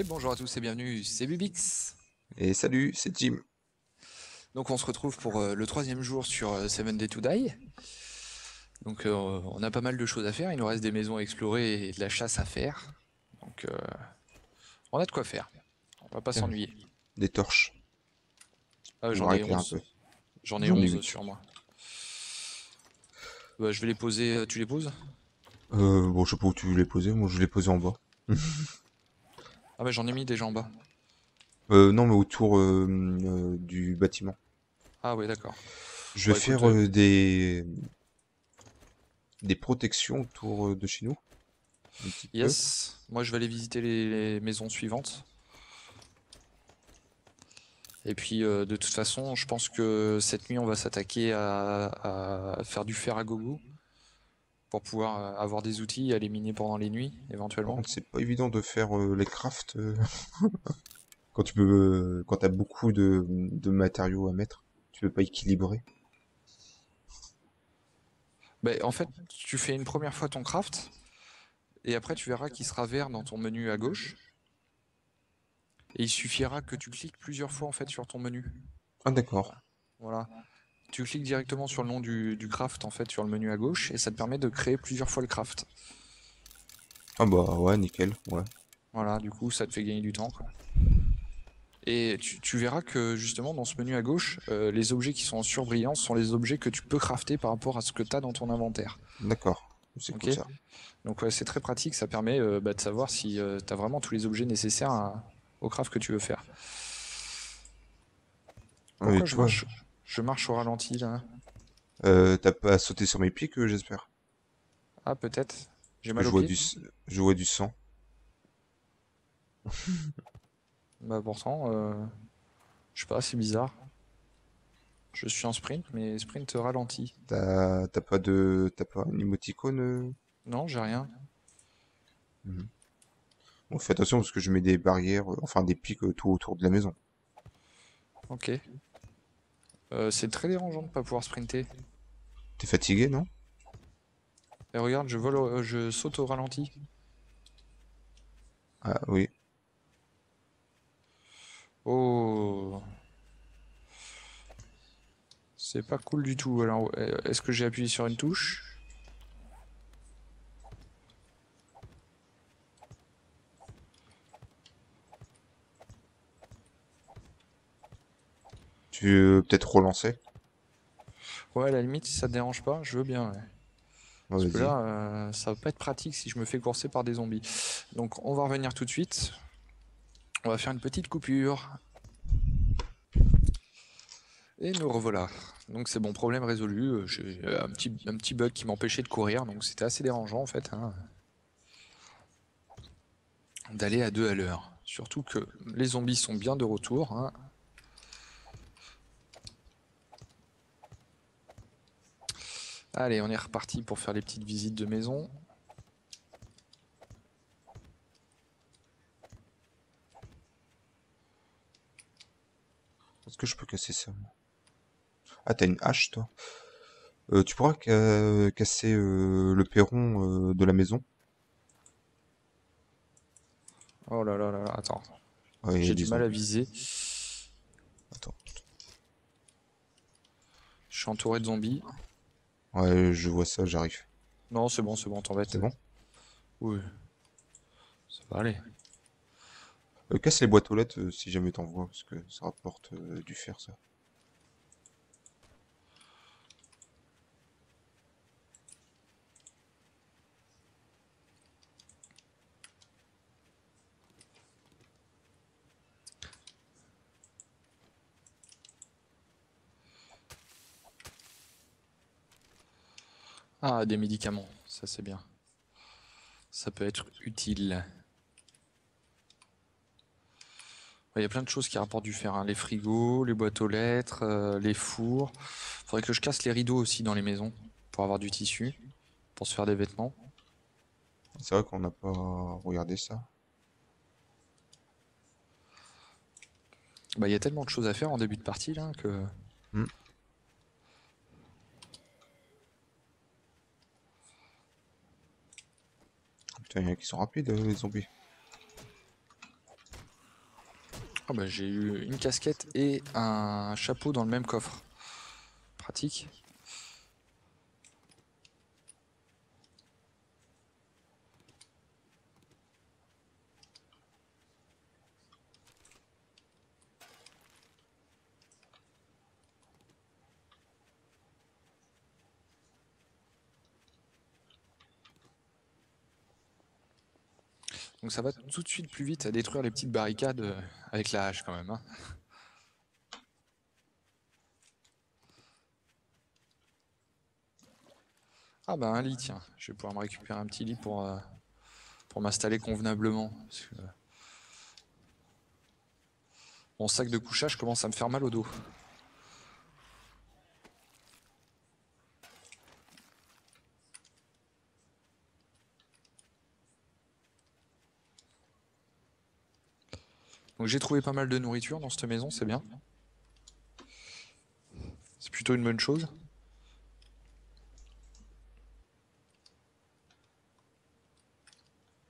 Et bonjour à tous et bienvenue, c'est Bubix. Et salut, c'est Jim. Donc on se retrouve pour le troisième jour sur 7 Days To Die. Donc on a pas mal de choses à faire, il nous reste des maisons à explorer et de la chasse à faire. Donc on a de quoi faire, on va pas s'ennuyer. Des torches. Ah, j'en ai 11. J'en ai 11 sur moi. Bah, je vais les poser, tu les poses? Bon, je sais pas où tu les posais, moi je les posais en bas. Ah bah j'en ai mis déjà en bas. Non mais autour du bâtiment. Ah ouais d'accord. Je vais faire des protections autour de chez nous. Yes, moi je vais aller visiter les maisons suivantes. Et puis de toute façon je pense que cette nuit on va s'attaquer à faire du fer à gogo. Pour pouvoir avoir des outils et aller miner pendant les nuits, éventuellement. C'est pas évident de faire les crafts quand tu peux, quand t'as beaucoup de matériaux à mettre, tu peux pas équilibrer. Bah, en fait, tu fais une première fois ton craft, et après tu verras qu'il sera vert dans ton menu à gauche. Et il suffira que tu cliques plusieurs fois en fait sur ton menu. Ah d'accord. Voilà. Tu cliques directement sur le nom du craft en fait sur le menu à gauche et ça te permet de créer plusieurs fois le craft. Ah bah ouais nickel ouais. Voilà du coup ça te fait gagner du temps quoi. Et tu verras que justement dans ce menu à gauche les objets qui sont en surbrillance sont les objets que tu peux crafter par rapport à ce que tu as dans ton inventaire. D'accord, c'est cool ça. Donc ouais, c'est très pratique, ça permet de savoir si tu as vraiment tous les objets nécessaires au craft que tu veux faire. Pourquoi je vois... Je marche au ralenti là. T'as pas sauté sur mes pieds que j'espère. Ah peut-être. J'ai mal aux pieds. Je vois du sang. Bah pourtant, je sais pas, c'est bizarre. Je suis en sprint, mais sprint ralenti. T'as pas un émoticône Non, j'ai rien. Bon, fais attention parce que je mets des barrières, enfin des pics tout autour de la maison. Ok. C'est très dérangeant de pas pouvoir sprinter. T'es fatigué, non? Et regarde, je saute au ralenti. Ah oui. Oh. C'est pas cool du tout. Alors, est-ce que j'ai appuyé sur une touche? Tu veux peut-être relancer? Ouais, à la limite, si ça te dérange pas, je veux bien. Ouais. Parce que là, ça va pas être pratique si je me fais courser par des zombies. Donc, on va revenir tout de suite. On va faire une petite coupure. Et nous revoilà. Donc, c'est bon, problème résolu. J'ai un petit bug qui m'empêchait de courir, donc c'était assez dérangeant en fait. Hein, d'aller à deux à l'heure. Surtout que les zombies sont bien de retour. Hein. Allez, on est reparti pour faire les petites visites de maison. Est-ce que je peux casser ça? Ah, t'as une hache, toi. Tu pourras casser le perron de la maison. Oh là là là là, attends. Ouais, j'ai du mal à viser. Attends. Je suis entouré de zombies. Ouais, je vois ça, j'arrive. Non, c'est bon, t'embête. C'est bon? Oui. Ça va aller. Casse les boîtes aux lettres si jamais t'en vois, parce que ça rapporte du fer, ça. Ah, des médicaments, ça c'est bien. Ça peut être utile. Il y a plein de choses qui rapportent du fer. Hein. Les frigos, les boîtes aux lettres, les fours. Il faudrait que je casse les rideaux aussi dans les maisons pour avoir du tissu, pour se faire des vêtements. C'est vrai qu'on n'a pas regardé ça. Bah, il y a tellement de choses à faire en début de partie là que... Putain, il y en a qui sont rapides, les zombies. Ah bah j'ai eu une casquette et un chapeau dans le même coffre. Pratique. Donc ça va tout de suite plus vite à détruire les petites barricades avec la hache quand même, hein. Ah bah un lit, tiens, je vais pouvoir me récupérer un petit lit pour m'installer convenablement. Parce que mon sac de couchage commence à me faire mal au dos. Donc j'ai trouvé pas mal de nourriture dans cette maison, c'est bien. C'est plutôt une bonne chose.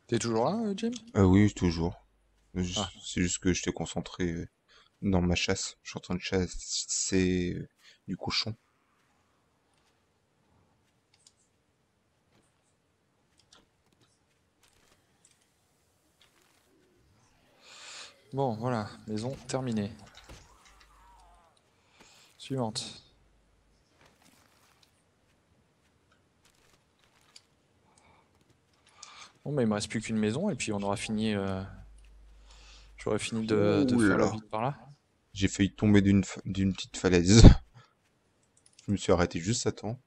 T'es toujours là, Jim? Oui, toujours. Ah. C'est juste que j'étais concentré dans ma chasse. Je suis en train de chasser du cochon. Bon, voilà, maison terminée. Suivante. Bon, mais il me reste plus qu'une maison et puis on aura fini. J'aurais fini de faire la vide par là. J'ai failli tomber d'une petite falaise. Je me suis arrêté juste à temps.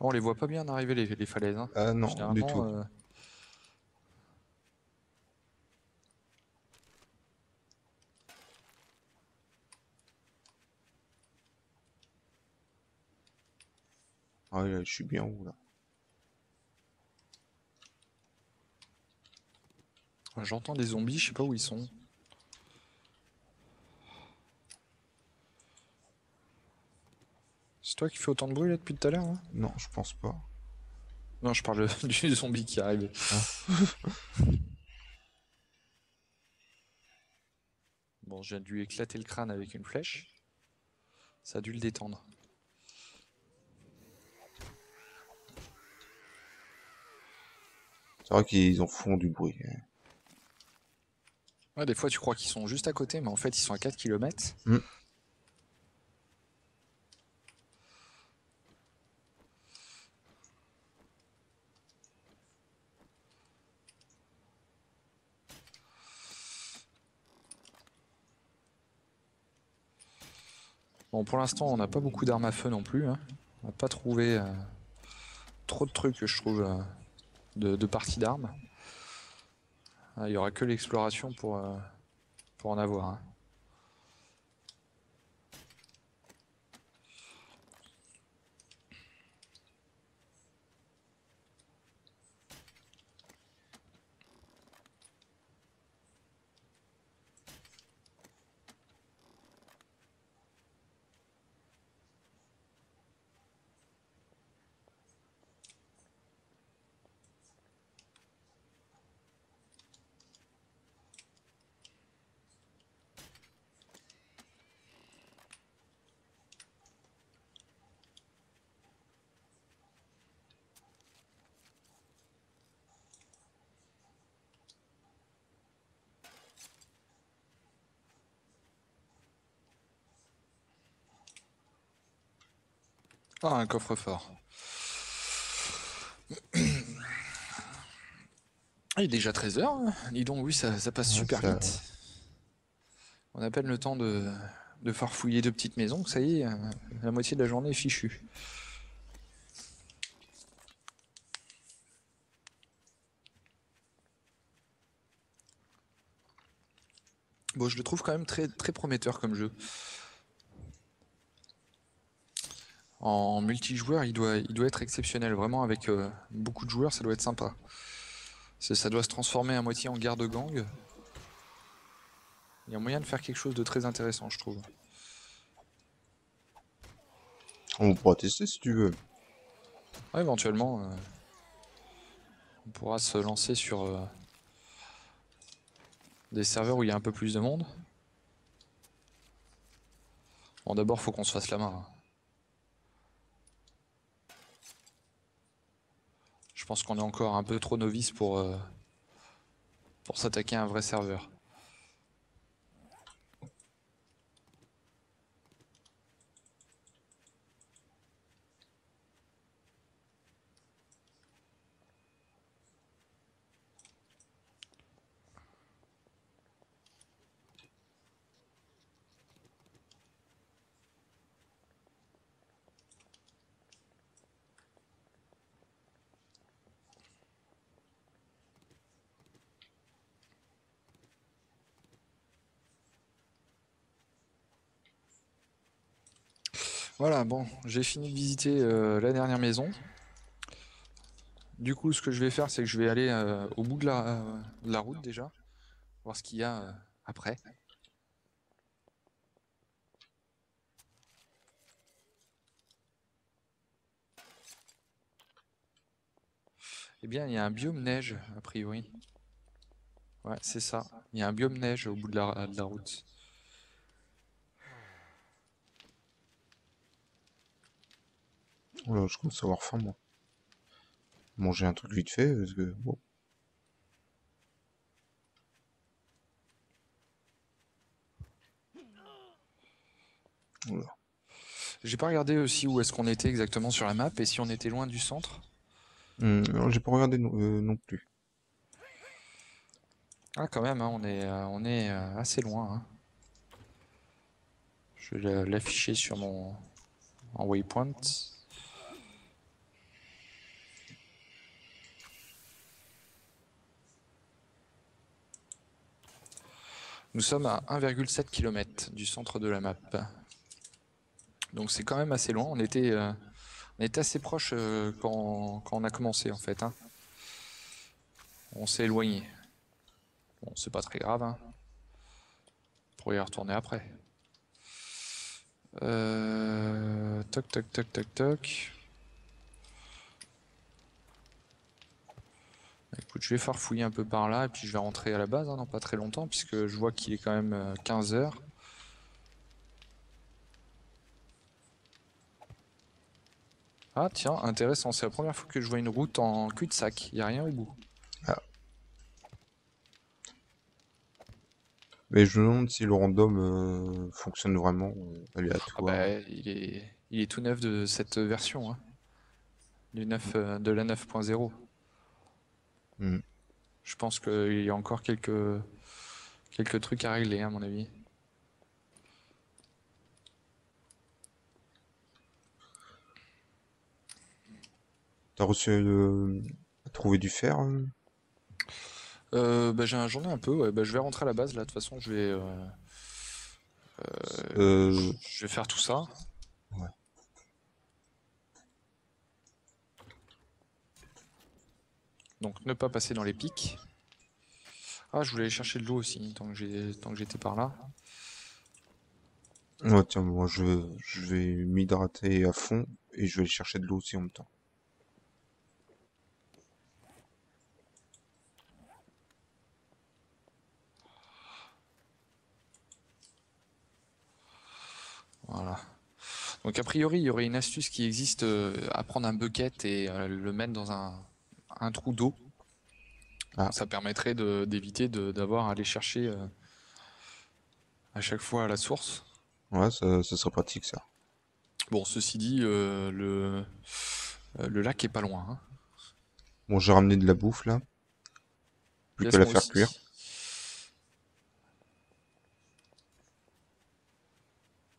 On les voit pas bien arriver les falaises. Hein. Ah non, du tout. Ah là, je suis bien où là? J'entends des zombies, je sais pas où ils sont. C'est toi qui fais autant de bruit là depuis tout à l'heure? Non, je pense pas. Non, je parle du zombie qui arrive. Ah. Bon, j'ai dû éclater le crâne avec une flèche. Ça a dû le détendre. C'est vrai qu'ils en font du bruit. Ouais, des fois tu crois qu'ils sont juste à côté, mais en fait ils sont à 4 km. Mmh. Bon, pour l'instant on n'a pas beaucoup d'armes à feu non plus, hein. On n'a pas trouvé trop de trucs que je trouve... De parties d'armes. Ah, il n'y aura que l'exploration pour en avoir. Hein. Ah, un coffre-fort. Il est déjà 13 h. Dis donc, oui, ça passe super vite. On a à peine le temps de farfouiller deux petites maisons. Ça y est, la moitié de la journée est fichue. Bon, je le trouve quand même très, très prometteur comme jeu. En multijoueur, il doit être exceptionnel. Vraiment, avec beaucoup de joueurs, ça doit être sympa. Ça doit se transformer à moitié en guerre de gang. Il y a moyen de faire quelque chose de très intéressant, je trouve. On pourra tester si tu veux. Ouais, éventuellement, on pourra se lancer sur des serveurs où il y a un peu plus de monde. Bon, d'abord faut qu'on se fasse la main. Je pense qu'on est encore un peu trop novice pour s'attaquer à un vrai serveur. Voilà, bon, j'ai fini de visiter la dernière maison. Du coup, ce que je vais faire, c'est que je vais aller au bout de la route déjà, voir ce qu'il y a après. Eh bien, il y a un biome neige, a priori. Ouais, c'est ça. Il y a un biome neige au bout de la route. Oula, je commence à avoir faim, moi. Manger un truc vite fait, parce que... Bon. Oula. J'ai pas regardé aussi où est-ce qu'on était exactement sur la map, et si on était loin du centre. Non, j'ai pas regardé non plus. Ah, quand même, hein, on est assez loin. Hein. Je vais l'afficher sur mon... en waypoint. Nous sommes à 1,7 km du centre de la map. Donc c'est quand même assez loin. On était assez proche quand on a commencé en fait. Hein. On s'est éloigné. Bon, c'est pas très grave. Hein. On pourrait y retourner après. Toc toc toc toc toc. Écoute, je vais farfouiller un peu par là et puis je vais rentrer à la base hein, dans pas très longtemps puisque je vois qu'il est quand même 15 h. Ah tiens, intéressant, c'est la première fois que je vois une route en cul-de-sac, il n'y a rien au bout. Ah. Mais je me demande si le random fonctionne vraiment aléatoire. Ah bah, il est tout neuf de cette version, hein. De la 9.0. Mmh. Je pense qu'il y a encore quelques trucs à régler hein, à mon avis. T'as réussi à trouver du fer hein bah, j'ai un journée un peu, ouais. Bah, je vais rentrer à la base là, de toute façon je vais je vais faire tout ça. Ouais. Donc ne pas passer dans les pics. Ah, je voulais aller chercher de l'eau aussi, tant que j'étais par là. Ouais, tiens, moi je vais m'hydrater à fond et je vais aller chercher de l'eau aussi en même temps. Voilà. Donc a priori, il y aurait une astuce qui existe à prendre un bucket et le mettre dans un trou d'eau. Ah. Ça permettrait d'éviter d'avoir à aller chercher à chaque fois à la source. Ouais, ça serait pratique ça. Bon, ceci dit, le lac est pas loin. Hein. Bon, j'ai ramené de la bouffe là. Plus qu'à la faire cuire.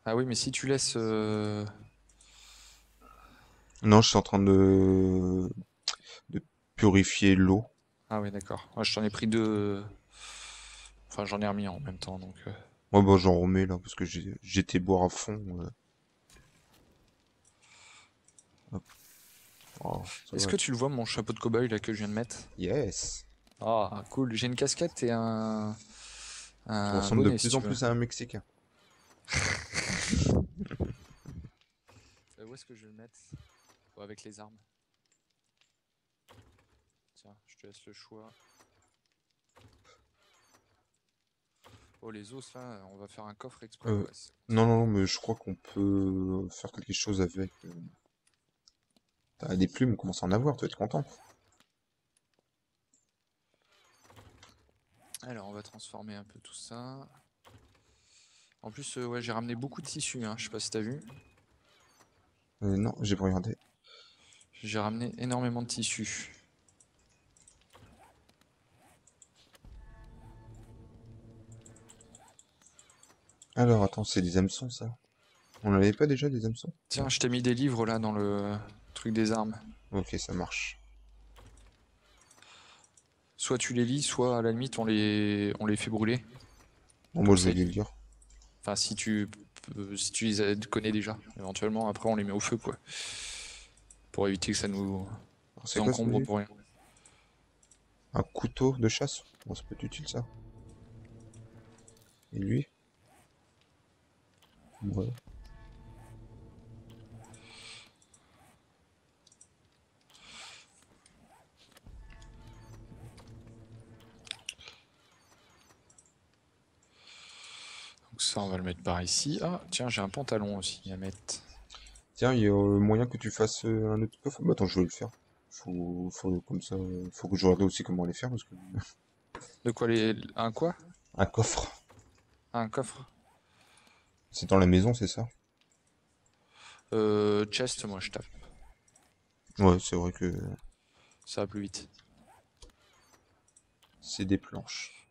Ah oui, mais si tu laisses... Non, je suis en train de purifier l'eau. Ah oui, d'accord. Moi, je t'en ai pris deux... Enfin, j'en ai remis en même temps, donc... Ouais, bah, j'en remets, là, parce que j'étais boire à fond. Oh, est-ce que tu le vois, mon chapeau de cow-boy, là, que je viens de mettre? Yes. Ah, cool. J'ai une casquette et un ça ressemble bonnet, de plus si en plus à un Mexicain. Où est-ce que je vais le mettre? Oh, avec les armes. Tiens, je te laisse le choix. Oh, les os là, on va faire un coffre exprès. Ouais, non, mais je crois qu'on peut faire quelque chose avec. T'as des plumes, on commence à en avoir, tu vas être content. Alors, on va transformer un peu tout ça. En plus, ouais, j'ai ramené beaucoup de tissus, hein, je sais pas si t'as vu. Non, j'ai pas regardé. J'ai ramené énormément de tissus. Alors, attends, c'est des hameçons, ça. On n'avait pas déjà des hameçons? Tiens, je t'ai mis des livres, là, dans le truc des armes. Ok, ça marche. Soit tu les lis, soit, à la limite, on les fait brûler. Bon, moi, je vais les lire. Enfin, si tu les connais déjà. Éventuellement, après, on les met au feu, quoi. Pour éviter que ça nous encombre pour rien. Un couteau de chasse? Bon, ça peut être utile, ça. Et lui? Ouais. Donc ça on va le mettre par ici. Ah tiens, j'ai un pantalon aussi à mettre. Tiens, il y a moyen que tu fasses un autre coffre. Bah attends, je vais le faire. Faut comme ça. Faut que je regarde aussi comment les faire parce que. De quoi les. Un quoi? Un coffre. Un coffre. C'est dans la maison, c'est ça? Chest, moi je tape. Ouais, c'est vrai que... ça va plus vite. C'est des planches.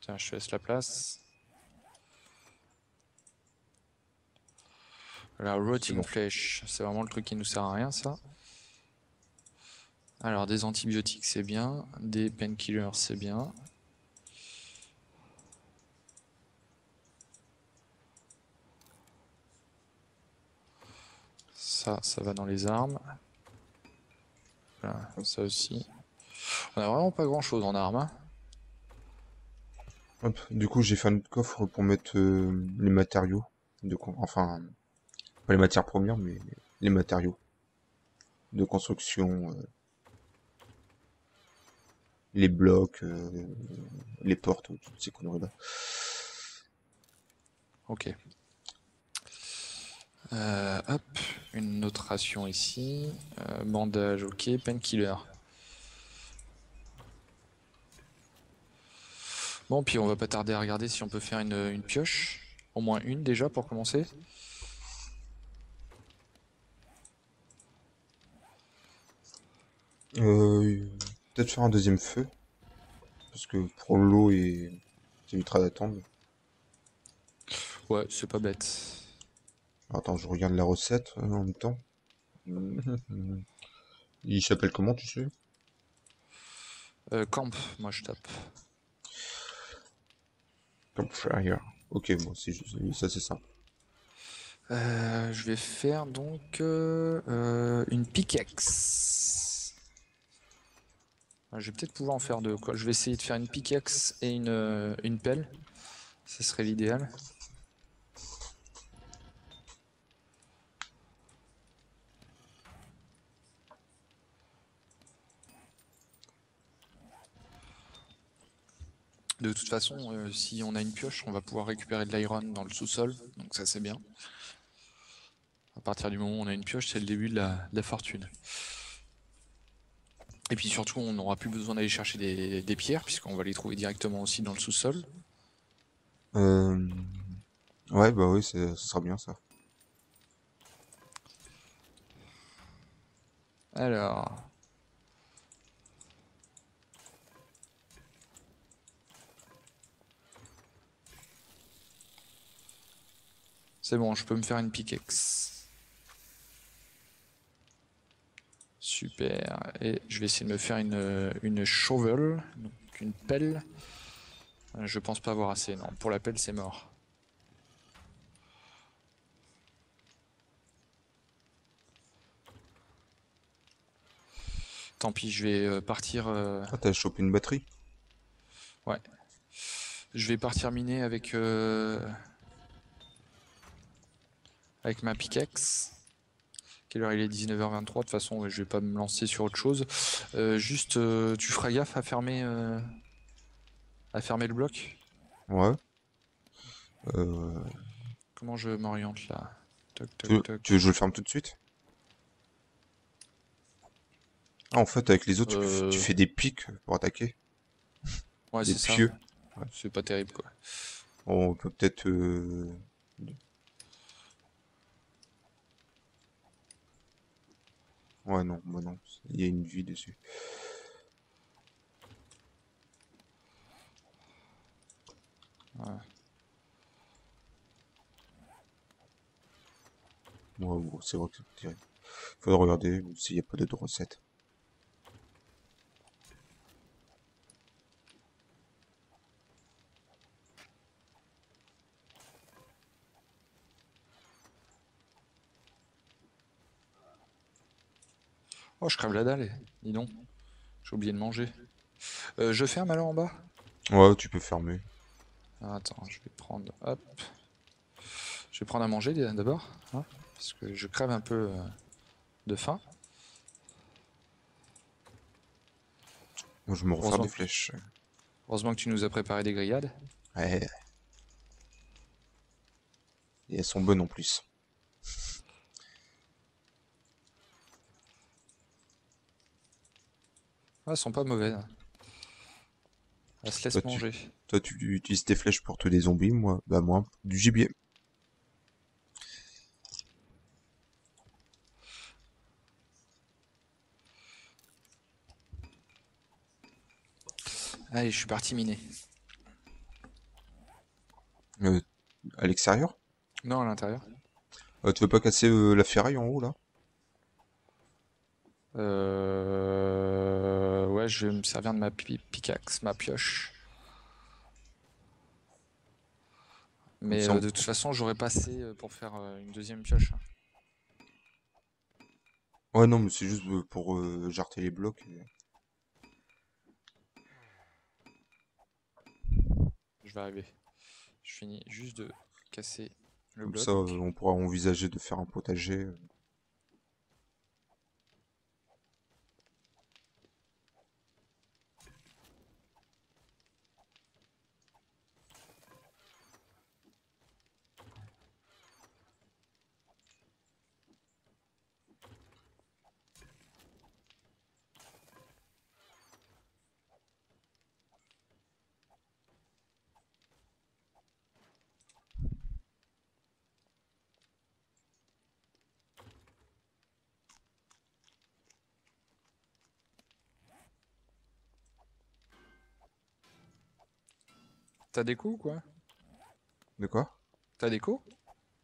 Tiens, je te laisse la place. La rotting flèche, c'est vraiment le truc qui nous sert à rien, ça. Alors, des antibiotiques, c'est bien. Des painkillers, c'est bien. Ça va dans les armes. Voilà, ça aussi. On a vraiment pas grand chose en armes. Hein. Hop, du coup, j'ai fait un autre coffre pour mettre les matériaux. Enfin, pas les matières premières, mais les matériaux de construction. Les blocs, les portes, toutes ces conneries-là. Ok. Hop, une autre ration ici, bandage, ok, painkiller. Bon, puis on va pas tarder à regarder si on peut faire une pioche, au moins une déjà pour commencer. Peut-être faire un deuxième feu, parce que pour l'eau, ça évitera d'attendre. Ouais, c'est pas bête. Attends, je regarde la recette en même temps. Il s'appelle comment, tu sais? Camp, moi je tape. Campfire. Ok, bon, ça c'est simple. Je vais faire donc une pickaxe. Je vais peut-être pouvoir en faire deux. Quoi. Je vais essayer de faire une pickaxe et une pelle. Ça serait l'idéal. De toute façon, si on a une pioche, on va pouvoir récupérer de l'iron dans le sous-sol, donc ça c'est bien. À partir du moment où on a une pioche, c'est le début de la fortune. Et puis surtout, on n'aura plus besoin d'aller chercher des pierres, puisqu'on va les trouver directement aussi dans le sous-sol. Ouais, bah oui, ça sera bien ça. Alors... c'est bon, je peux me faire une pickaxe. Super. Et je vais essayer de me faire une shovel, donc une pelle. Je pense pas avoir assez, non. Pour la pelle, c'est mort. Tant pis, je vais partir... Ah, t'as chopé une batterie? Ouais. Je vais partir miner avec... avec ma pickaxe. Quelle heure il est? 19h23. De toute façon, ouais, je vais pas me lancer sur autre chose. Juste, tu feras gaffe à fermer à fermer le bloc. Ouais. Comment je m'oriente là? Toc, toc, toc. Tu veux que je le ferme tout de suite? Ah, en fait, avec les autres, tu fais des pics pour attaquer. Ouais, c'est ça. Ouais. Ouais. C'est pas terrible quoi. On peut peut-être. Ouais, non, bah non, il y a une vie dessus. Ouais. Ouais, bon, c'est vrai que c'est terrible. Faudra regarder s'il n'y a pas d'autres recettes. Oh, je crève la dalle, dis donc. J'ai oublié de manger. Je ferme alors en bas? Ouais, tu peux fermer. Ah, attends, je vais prendre. Hop. Je vais prendre à manger d'abord. Hein, parce que je crève un peu de faim. Bon, je me refais des flèches. Heureusement que tu nous as préparé des grillades. Ouais. Et elles sont bonnes en plus. Ah, elles sont pas mauvaises. Elles se laissent manger. Toi, tu utilises tes flèches pour tuer des zombies, moi, bah moi, du gibier. Allez, je suis parti miner. À l'extérieur? Non, à l'intérieur. Tu veux pas casser la ferraille en haut, là? Ouais, je vais me servir de ma pickaxe, ma pioche. Mais de toute façon, j'aurais pas assez pour faire une deuxième pioche. Ouais, non, mais c'est juste pour jarter les blocs. Je vais arriver. Je finis juste de casser le bloc. Comme ça, on pourra envisager de faire un potager. T'as des coups ou quoi? De quoi? T'as des coups?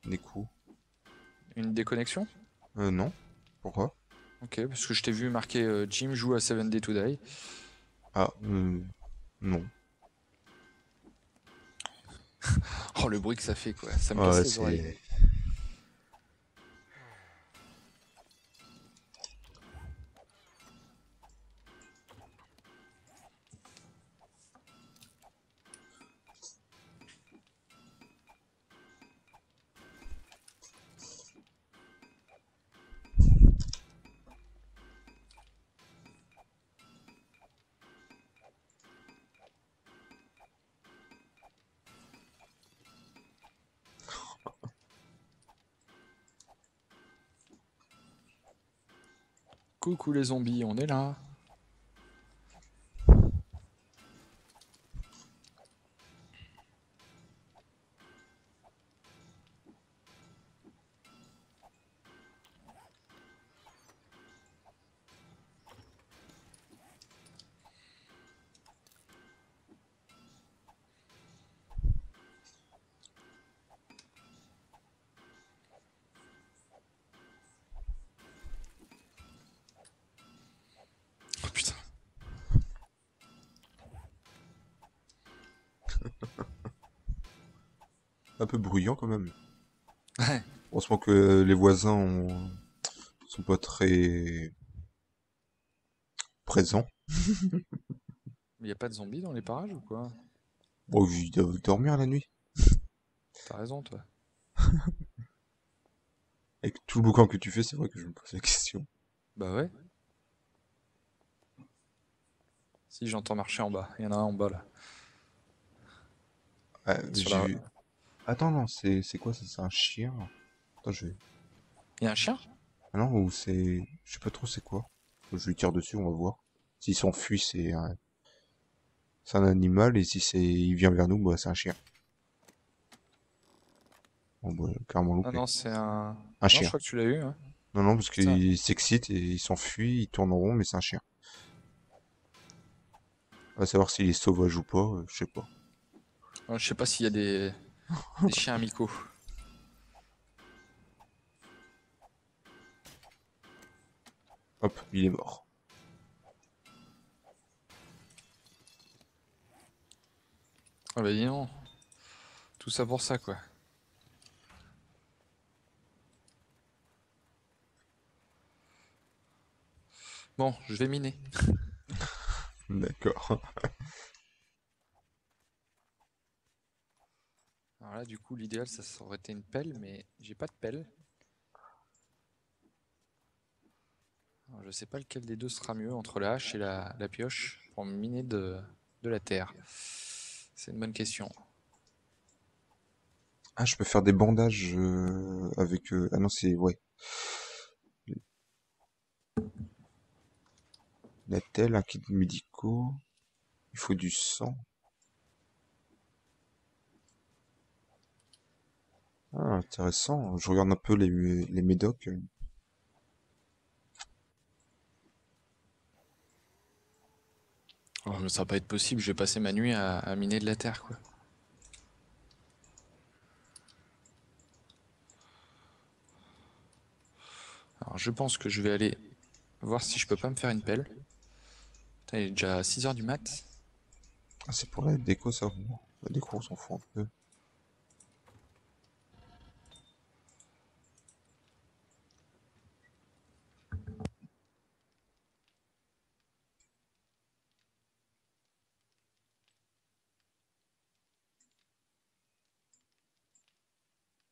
Des coups. Une déconnexion? Non. Pourquoi? Ok, parce que je t'ai vu marquer Jim joue à 7 Days To Die. Ah, non. Oh, le bruit que ça fait quoi, ça me casse les oreilles. Coucou les zombies, on est là. Un peu bruyant quand même. Ouais. Heureusement que les voisins sont pas très présents. Il n'y a pas de zombies dans les parages ou quoi? Bon, ils doivent dormir la nuit. T'as raison toi. Avec tout le boucan que tu fais, c'est vrai que je me pose la question. Bah ouais. Si j'entends marcher en bas, il y en a un en bas là. Sur la... Attends, non, c'est quoi ça? C'est un chien? Attends, je vais... Il y a un chien? Non, ou c'est... Je sais pas trop c'est quoi. Je lui tire dessus, on va voir. S'il s'enfuit, c'est... C'est un animal, et si c'est... il vient vers nous, bah c'est un chien. Bon, bah, carrément loupé. Ah non, c'est un... Un chien. Non, je crois que tu l'as eu, hein. Non, non, parce qu'il s'excite et il s'enfuit, il tourne en rond, mais c'est un chien. À savoir s'il est sauvage ou pas, je sais pas. Alors, je sais pas s'il y a des... des chiens amicaux. Hop, il est mort. Ah bah dis non. Tout ça pour ça, quoi. Bon, je vais miner. D'accord. Alors là, du coup, l'idéal, ça aurait été une pelle, mais j'ai pas de pelle. Alors, je sais pas lequel des deux sera mieux, entre la hache et la pioche, pour miner de la terre. C'est une bonne question. Ah, je peux faire des bandages avec... Ah non, c'est... Ouais. La telle, un kit médicaux... Il faut du sang. Ah, intéressant. Je regarde un peu les médocs. Oh, mais ça va pas être possible, je vais passer ma nuit à miner de la terre, quoi. Alors, je pense que je vais aller voir si je peux pas me faire une pelle. Putain, il est déjà à 6 h du mat. Ah, c'est pour la déco, ça. La déco, on s'en fout un peu.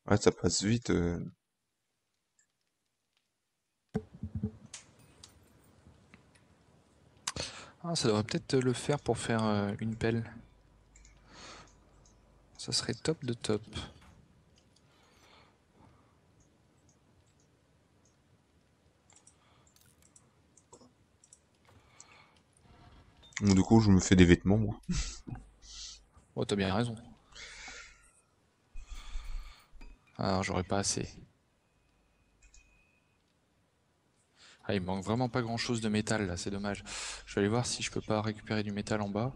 Ouais, ça passe vite. Ah, ça devrait peut-être le faire pour faire une pelle. Ça serait top de top. Bon, du coup, je me fais des vêtements, moi. Oh, t'as bien raison. Ah, j'aurais pas assez. Ah, il manque vraiment pas grand chose de métal là, c'est dommage. Je vais aller voir si je peux pas récupérer du métal en bas.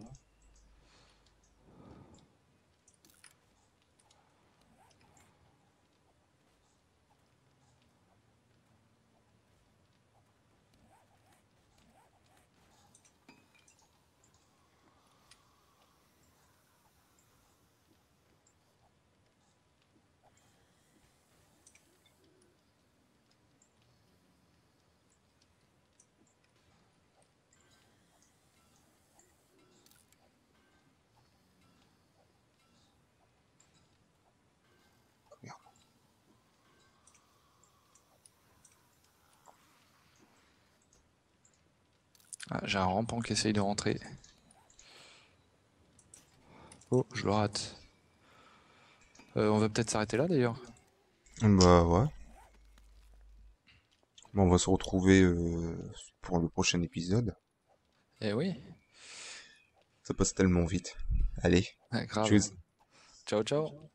Ah, j'ai un rampant qui essaye de rentrer. Oh, je le rate. On va peut-être s'arrêter là d'ailleurs. Bah ouais. Bon, on va se retrouver pour le prochain épisode. Eh oui. Ça passe tellement vite. Allez. Ah, grave. Tchuss. Ciao ciao.